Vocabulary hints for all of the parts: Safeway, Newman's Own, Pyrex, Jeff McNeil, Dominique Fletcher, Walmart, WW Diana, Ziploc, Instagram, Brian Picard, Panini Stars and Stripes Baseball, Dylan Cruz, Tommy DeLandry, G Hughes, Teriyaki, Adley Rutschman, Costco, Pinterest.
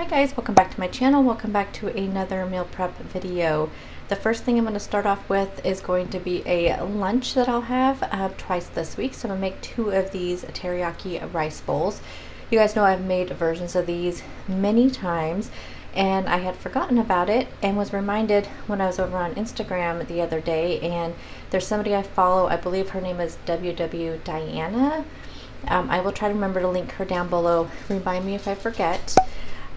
Hi guys, welcome back to my channel. Welcome back to another meal prep video. The first thing I'm going to start off with is going to be a lunch that I'll have twice this week. So I'm going to make two of these teriyaki rice bowls. You guys know I've made versions of these many times and I had forgotten about it and was reminded when I was over on Instagram the other day, and there's somebody I follow, I believe her name is WW Diana. I will try to remember to link her down below. Remind me if I forget.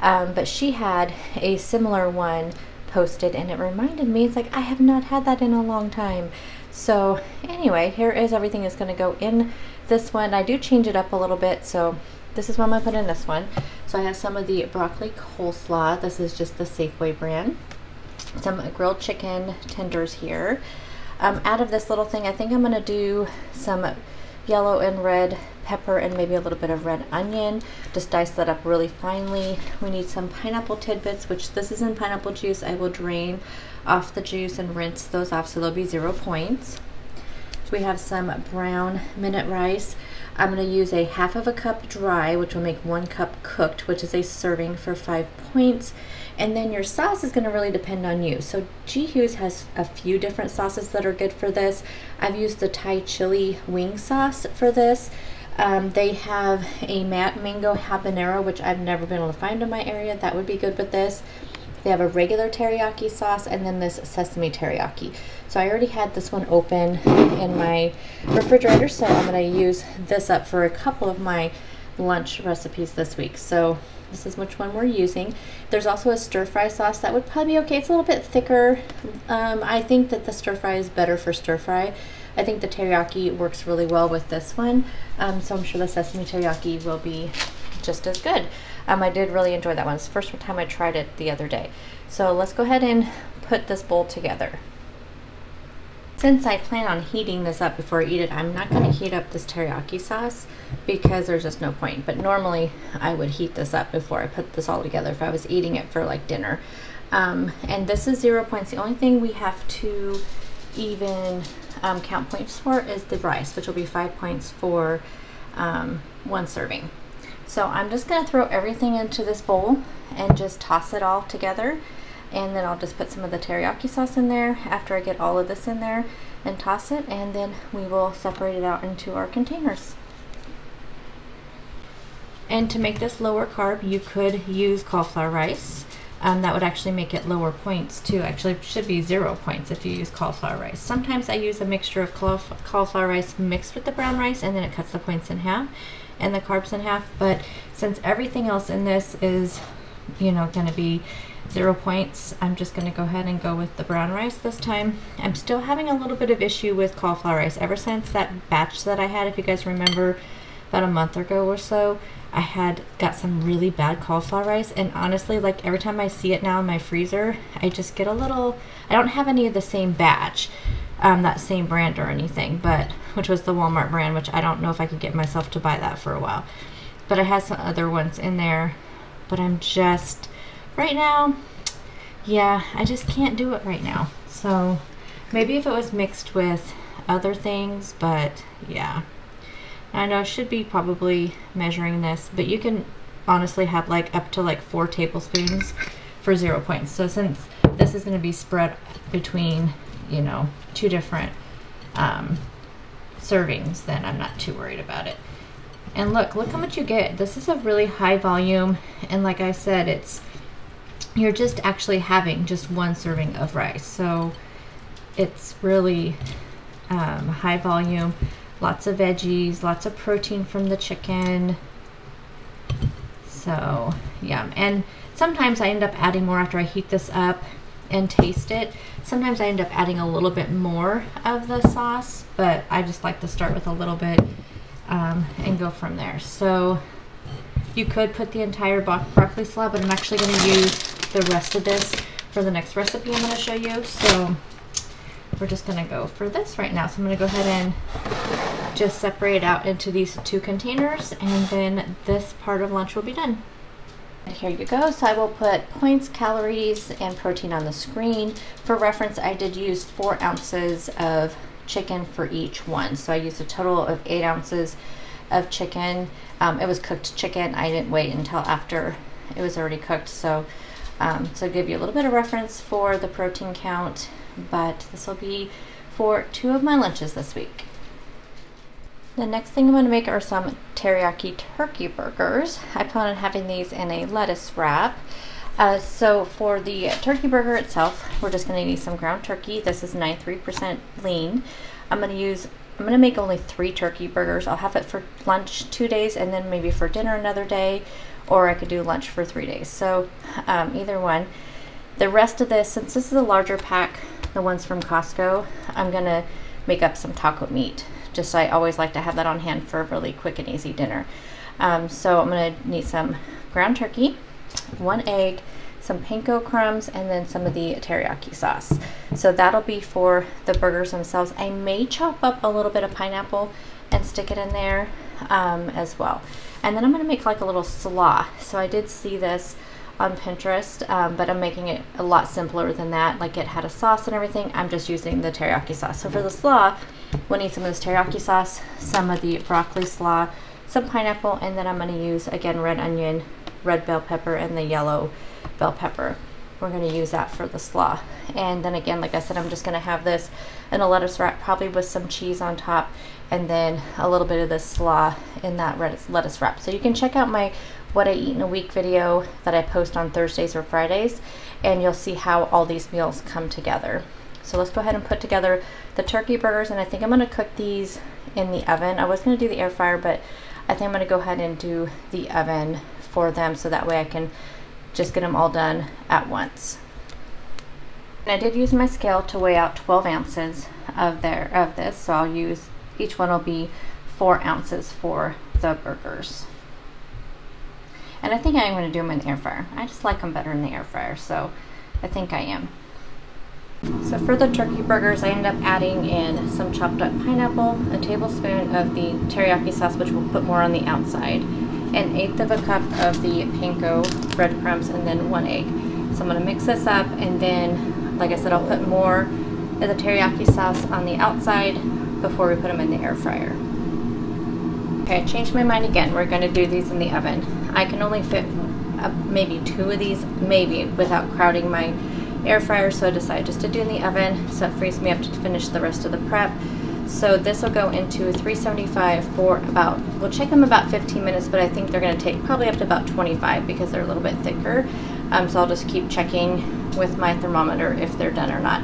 But she had a similar one posted and it reminded me, it's like I have not had that in a long time. So anyway, here is everything is going to go in this one. I do change it up a little bit, so this is what I'm going to put in this one. So I have some of the broccoli coleslaw. This is just the Safeway brand. Some grilled chicken tenders here. Out of this little thing, I think I'm going to do some yellow and red pepper and maybe a little bit of red onion. Just dice that up really finely. We need some pineapple tidbits, which this is in pineapple juice. I will drain off the juice and rinse those off, so there'll be 0 points. We have some brown minute rice. I'm going to use 1/2 cup dry, which will make 1 cup cooked, which is a serving for 5 points. And then your sauce is going to really depend on you. So G Hughes has a few different sauces that are good for this. I've used the Thai chili wing sauce for this. They have a matte mango habanero, which I've never been able to find in my area. That would be good with this. They have a regular teriyaki sauce and then this sesame teriyaki. So I already had this one open in my refrigerator, so I'm gonna use this up for a couple of my lunch recipes this week. So this is which one we're using. There's also a stir fry sauce that would probably be okay. It's a little bit thicker. I think that the stir fry is better for stir fry. I think the teriyaki works really well with this one. So I'm sure the sesame teriyaki will be just as good. I did really enjoy that one. It's the first time I tried it the other day. So let's go ahead and put this bowl together. Since I plan on heating this up before I eat it, I'm not going to heat up this teriyaki sauce because there's just no point. But normally I would heat this up before I put this all together if I was eating it for like dinner. And this is 0 points. The only thing we have to even count points for is the rice, which will be 5 points for 1 serving. So I'm just going to throw everything into this bowl and just toss it all together, and then I'll just put some of the teriyaki sauce in there after I get all of this in there and toss it, and then we will separate it out into our containers. And to make this lower carb, you could use cauliflower rice. That would actually make it lower points too. Actually, it should be 0 points if you use cauliflower rice. Sometimes I use a mixture of cauliflower rice mixed with the brown rice, and then it cuts the points in half and the carbs in half. But since everything else in this is, you know, going to be 0 points, I'm just going to go ahead and go with the brown rice this time. I'm still having a little bit of issue with cauliflower rice ever since that batch that I had, if you guys remember, about a month ago or so. I had got some really bad cauliflower rice, and honestly, like every time I see it now in my freezer, I just get a little, I don't have any of the same batch, that same brand or anything, but which was the Walmart brand, which I don't know if I could get myself to buy that for a while. But I had some other ones in there, but I'm just, right now, yeah, I just can't do it right now. So maybe if it was mixed with other things, but yeah. I know I should be probably measuring this, but you can honestly have like up to like 4 tablespoons for 0 points. So since this is going to be spread between, you know, 2 different servings, then I'm not too worried about it. And look how much you get. This is a really high volume, and like I said, it's, you're just actually having just 1 serving of rice. So it's really high volume. Lots of veggies, lots of protein from the chicken. So yum. And sometimes I end up adding more after I heat this up and taste it. Sometimes I end up adding a little bit more of the sauce, but I just like to start with a little bit and go from there. So you could put the entire broccoli slaw, but I'm actually going to use the rest of this for the next recipe I'm going to show you. So we're just going to go for this right now. So I'm going to go ahead and just separate it out into these 2 containers, and then this part of lunch will be done. And here you go. So I will put points, calories, and protein on the screen. For reference, I did use 4 ounces of chicken for each one. So I used a total of 8 ounces of chicken. It was cooked chicken. I didn't wait until after it was already cooked, so so give you a little bit of reference for the protein count, but this will be for two of my lunches this week. The next thing I'm going to make are some teriyaki turkey burgers. I plan on having these in a lettuce wrap. So for the turkey burger itself, we're just going to need some ground turkey. This is 93% lean. I'm going to make only 3 turkey burgers. I'll have it for lunch 2 days and then maybe for dinner another day, or I could do lunch for 3 days. So either one. The rest of this, since this is a larger pack, the ones from Costco, I'm going to make up some taco meat. Just I always like to have that on hand for a really quick and easy dinner. So I'm going to need some ground turkey, 1 egg, some panko crumbs, and then some of the teriyaki sauce. So that'll be for the burgers themselves. I may chop up a little bit of pineapple and stick it in there as well. And then I'm going to make like a little slaw. So I did see this on Pinterest, but I'm making it a lot simpler than that. Like, it had a sauce and everything. I'm just using the teriyaki sauce. So for the slaw, we'll need some of this teriyaki sauce, some of the broccoli slaw, some pineapple, and then I'm going to use, again, red onion, red bell pepper, and the yellow bell pepper. We're going to use that for the slaw. And then again, like I said, I'm just going to have this in a lettuce wrap, probably with some cheese on top, and then a little bit of this slaw in that lettuce wrap. So you can check out my What I Eat in a Week video that I post on Thursdays or Fridays, and you'll see how all these meals come together. So let's go ahead and put together the turkey burgers, and I think I'm going to cook these in the oven. I was going to do the air fryer, but I think I'm going to go ahead and do the oven for them, so that way I can just get them all done at once. And I did use my scale to weigh out 12 ounces of this, so I'll use, each one will be 4 ounces for the burgers. And I think I'm going to do them in the air fryer. I just like them better in the air fryer, so I think I am. So for the turkey burgers, I ended up adding in some chopped up pineapple, a tablespoon of the teriyaki sauce, which we'll put more on the outside, an 1/8 cup of the panko breadcrumbs, and then 1 egg. So I'm going to mix this up, and then, like I said, I'll put more of the teriyaki sauce on the outside before we put them in the air fryer. Okay, I changed my mind again. We're going to do these in the oven. I can only fit maybe 2 of these, maybe, without crowding my air fryer, so I decided just to do in the oven, so it frees me up to finish the rest of the prep. So this will go into 375 for about, we'll check them about 15 minutes, but I think they're going to take probably up to about 25 because they're a little bit thicker. So I'll just keep checking with my thermometer if they're done or not.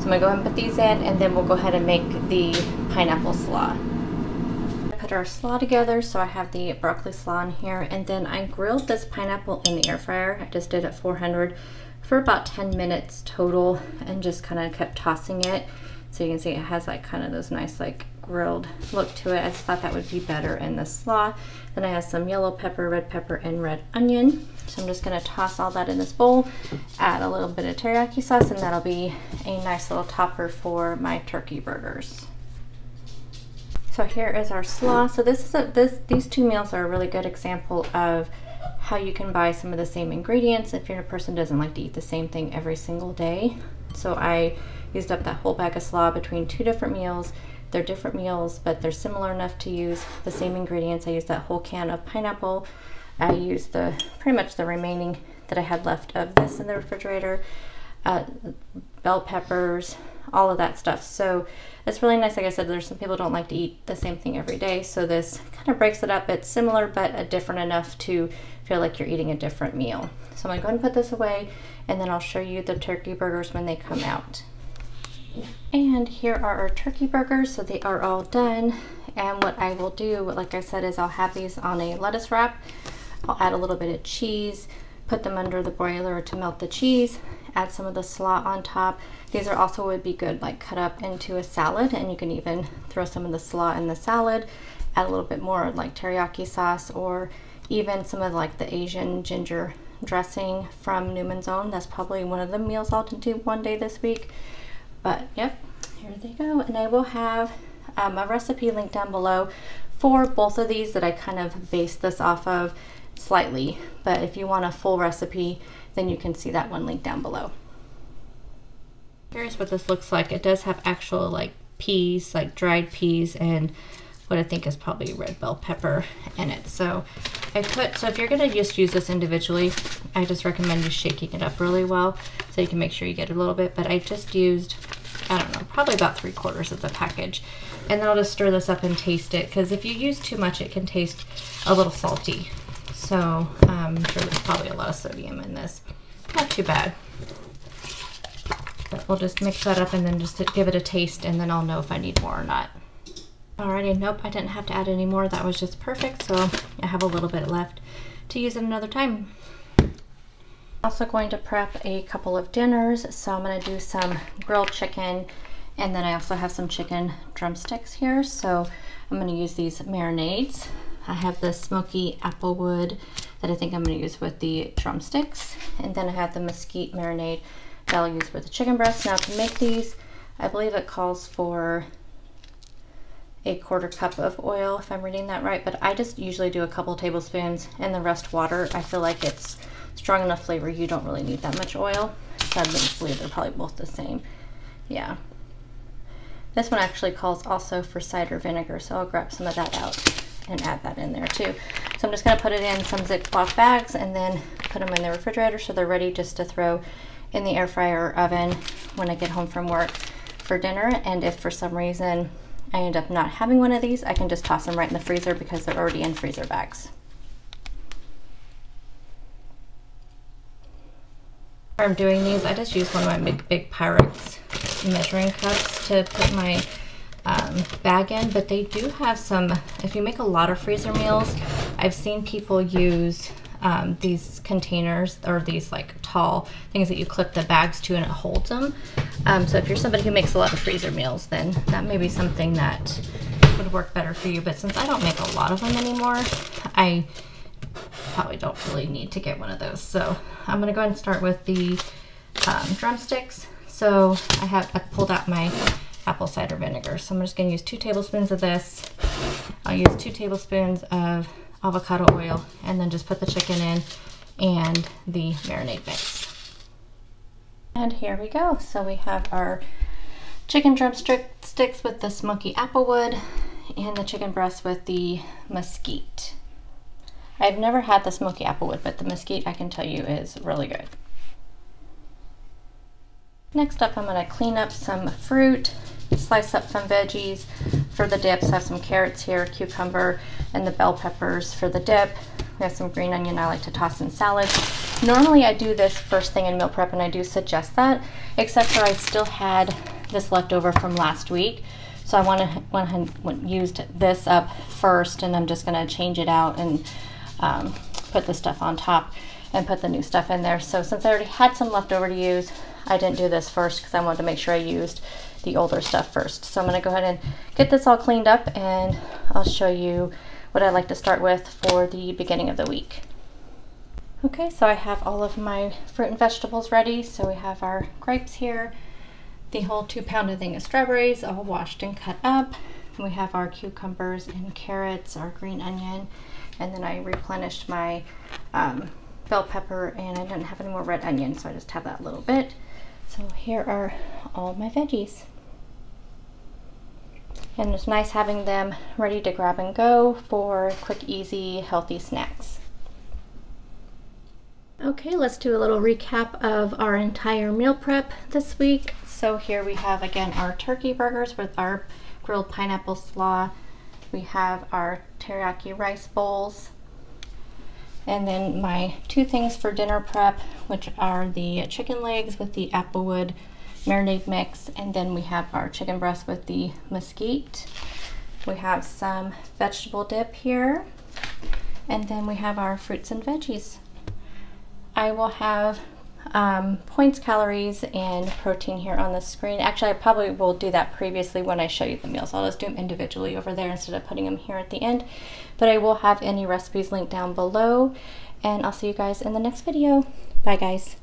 So I'm going to go ahead and put these in, and then we'll go ahead and make the pineapple slaw. Our slaw together, so I have the broccoli slaw in here, and then I grilled this pineapple in the air fryer. I just did at 400 for about 10 minutes total, and just kind of kept tossing it. So you can see it has like kind of those nice like grilled look to it. I just thought that would be better in the slaw. Then I have some yellow pepper, red pepper, and red onion. So I'm just going to toss all that in this bowl, add a little bit of teriyaki sauce, and that'll be a nice little topper for my turkey burgers. So here is our slaw. So this is these 2 meals are a really good example of how you can buy some of the same ingredients if you're a person who doesn't like to eat the same thing every single day. So I used up that whole bag of slaw between 2 different meals. They're different meals, but they're similar enough to use the same ingredients. I used that whole can of pineapple. I used pretty much the remaining that I had left of this in the refrigerator, bell peppers, all of that stuff. So it's really nice. Like I said, there's some people who don't like to eat the same thing every day, so this kind of breaks it up. It's similar, but different enough to feel like you're eating a different meal. So I'm going to go ahead and put this away, and then I'll show you the turkey burgers when they come out. And here are our turkey burgers. So they are all done, and what I will do, like I said, is I'll have these on a lettuce wrap. I'll add a little bit of cheese, put them under the broiler to melt the cheese, add some of the slaw on top. These are also would be good like cut up into a salad, and you can even throw some of the slaw in the salad, add a little bit more like teriyaki sauce, or even some of like the Asian ginger dressing from Newman's Own. That's probably one of the meals I'll do one day this week. But yep, here they go. And I will have a recipe linked down below for both of these that I kind of based this off of slightly, but if you want a full recipe, then you can see that one linked down below. Here's what this looks like. It does have actual like peas, like dried peas, and what I think is probably red bell pepper in it. So I put, so if you're gonna just use this individually, I just recommend you shaking it up really well so you can make sure you get a little bit, but I just used, I don't know, probably about 3/4 of the package. And then I'll just stir this up and taste it, because if you use too much, it can taste a little salty. So I'm sure there's probably a lot of sodium in this. Not too bad. But we'll just mix that up and then just give it a taste, and then I'll know if I need more or not. Alrighty, nope, I didn't have to add any more. That was just perfect, so I have a little bit left to use it another time. Also going to prep a couple of dinners, so I'm going to do some grilled chicken, and then I also have some chicken drumsticks here, so I'm going to use these marinades. I have the smoky applewood that I think I'm going to use with the drumsticks, and then I have the mesquite marinade that I'll use with the chicken breast. Now to make these, I believe it calls for a 1/4 cup of oil, if I'm reading that right, but I just usually do a couple tablespoons and the rest water. I feel like it's strong enough flavor, you don't really need that much oil. So I believe they're probably both the same. Yeah. This one actually calls also for cider vinegar, so I'll grab some of that out and add that in there too. So I'm just gonna put it in some Ziploc bags and then put them in the refrigerator so they're ready just to throw in the air fryer or oven when I get home from work for dinner. And if for some reason I end up not having one of these, I can just toss them right in the freezer because they're already in freezer bags. I'm doing these, I just use one of my big Pyrex measuring cups to put my bag in, but they do have some, if you make a lot of freezer meals, I've seen people use these containers or these like tall things that you clip the bags to and it holds them. So if you're somebody who makes a lot of freezer meals, then that may be something that would work better for you. But since I don't make a lot of them anymore, I probably don't really need to get one of those. So I'm gonna go ahead and start with the drumsticks. So I pulled out my apple cider vinegar. So I'm just gonna use 2 tablespoons of this. I'll use 2 tablespoons of avocado oil, and then just put the chicken in and the marinade mix. And here we go. So we have our chicken drumsticks with the smoky applewood and the chicken breast with the mesquite. I've never had the smoky applewood, but the mesquite I can tell you is really good. Next up, I'm gonna clean up some fruit, slice up some veggies. For the dips, I have some carrots here, cucumber, and the bell peppers for the dip. We have some green onion I like to toss in salads. Normally I do this first thing in meal prep, and I do suggest that, except for I still had this leftover from last week. So I used this up first, and I'm just gonna change it out and put the stuff on top and put the new stuff in there. So since I already had some leftover to use, I didn't do this first because I wanted to make sure I used the older stuff first. So I'm gonna go ahead and get this all cleaned up, and I'll show you what I like to start with for the beginning of the week. Okay, so I have all of my fruit and vegetables ready. So we have our grapes here, the whole 2-pound thing of strawberries all washed and cut up. And we have our cucumbers and carrots, our green onion, and then I replenished my bell pepper, and I didn't have any more red onion, so I just have that little bit. So here are all my veggies. And it's nice having them ready to grab and go for quick, easy, healthy snacks. Okay, let's do a little recap of our entire meal prep this week. So here we have, again, our turkey burgers with our grilled pineapple slaw. We have our teriyaki rice bowls. And then my 2 things for dinner prep, which are the chicken legs with the applewood marinade mix, and then we have our chicken breast with the mesquite. We have some vegetable dip here, and then we have our fruits and veggies. I will have points, calories, and protein here on the screen. Actually, I probably will do that previously when I show you the meals. I'll just do them individually over there instead of putting them here at the end. But I will have any recipes linked down below, and I'll see you guys in the next video. Bye, guys.